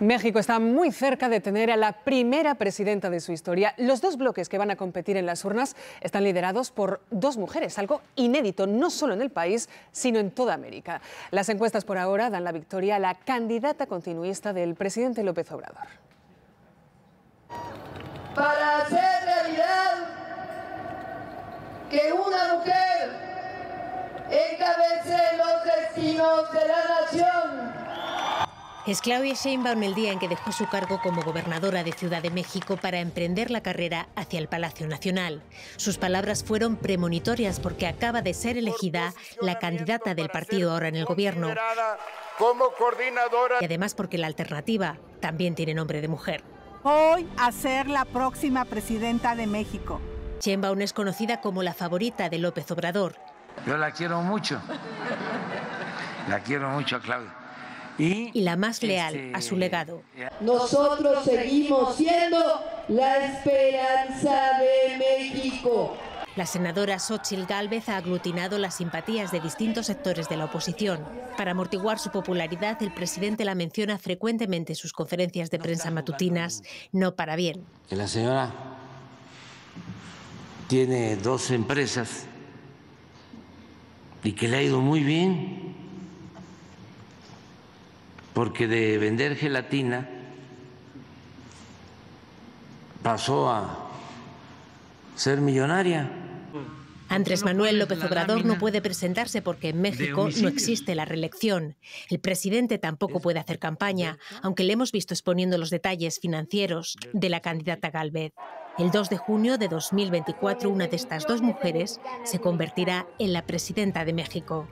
México está muy cerca de tener a la primera presidenta de su historia. Los dos bloques que van a competir en las urnas están liderados por dos mujeres, algo inédito no solo en el país, sino en toda América. Las encuestas por ahora dan la victoria a la candidata continuista del presidente López Obrador. Para hacer realidad que una mujer encabece los destinos de la nación. Es Claudia Sheinbaum el día en que dejó su cargo como gobernadora de Ciudad de México para emprender la carrera hacia el Palacio Nacional. Sus palabras fueron premonitorias porque acaba de ser elegida la candidata del partido ahora en el gobierno. Como coordinadora. Y además porque la alternativa también tiene nombre de mujer. Voy a ser la próxima presidenta de México. Sheinbaum es conocida como la favorita de López Obrador. Yo la quiero mucho. La quiero mucho a Claudia. Y la más leal a su legado. Nosotros seguimos siendo la esperanza de México. La senadora Xochitl Gálvez ha aglutinado las simpatías de distintos sectores de la oposición. Para amortiguar su popularidad, el presidente la menciona frecuentemente en sus conferencias de prensa matutinas, no para bien. La señora tiene dos empresas y que le ha ido muy bien. Porque de vender gelatina pasó a ser millonaria. Andrés Manuel López Obrador no puede presentarse porque en México no existe la reelección. El presidente tampoco puede hacer campaña, aunque le hemos visto exponiendo los detalles financieros de la candidata Gálvez. El 2 de junio de 2024, una de estas dos mujeres se convertirá en la presidenta de México.